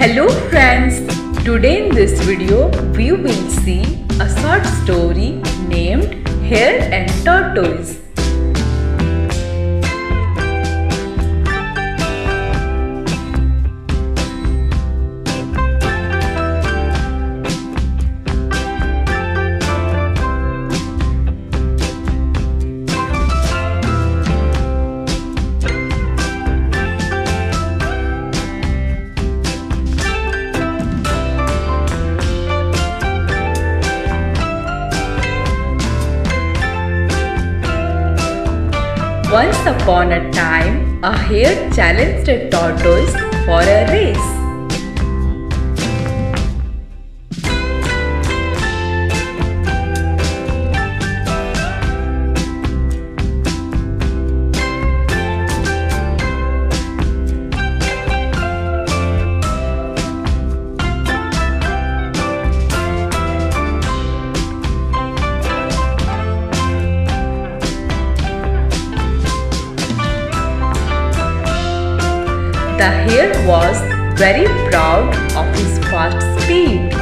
Hello friends, today in this video we will see a short story named Hare and Tortoise. Once upon a time, a hare challenged a tortoise for a race. The hare was very proud of his fast speed.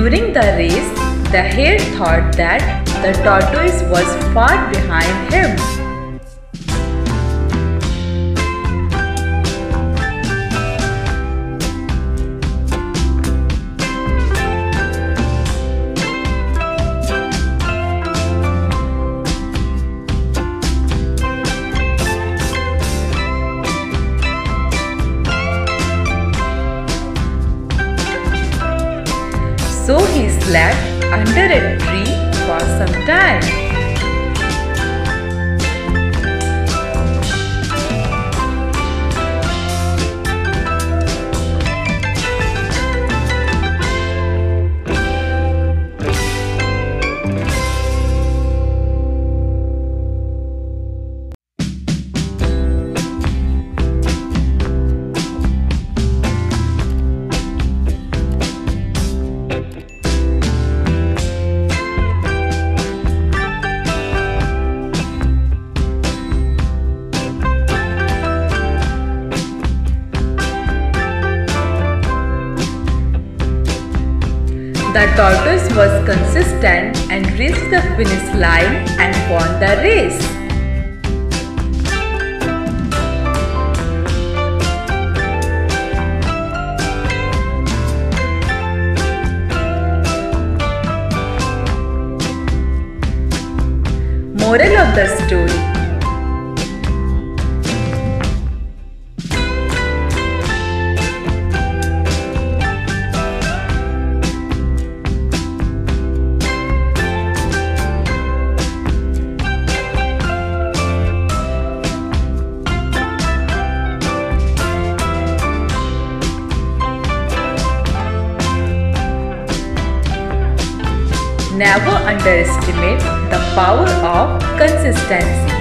During the race, the hare thought that the tortoise was far behind him. So he slept under a tree for some time. The tortoise was consistent and reached the finish line and won the race. Moral of the story: never underestimate the power of consistency.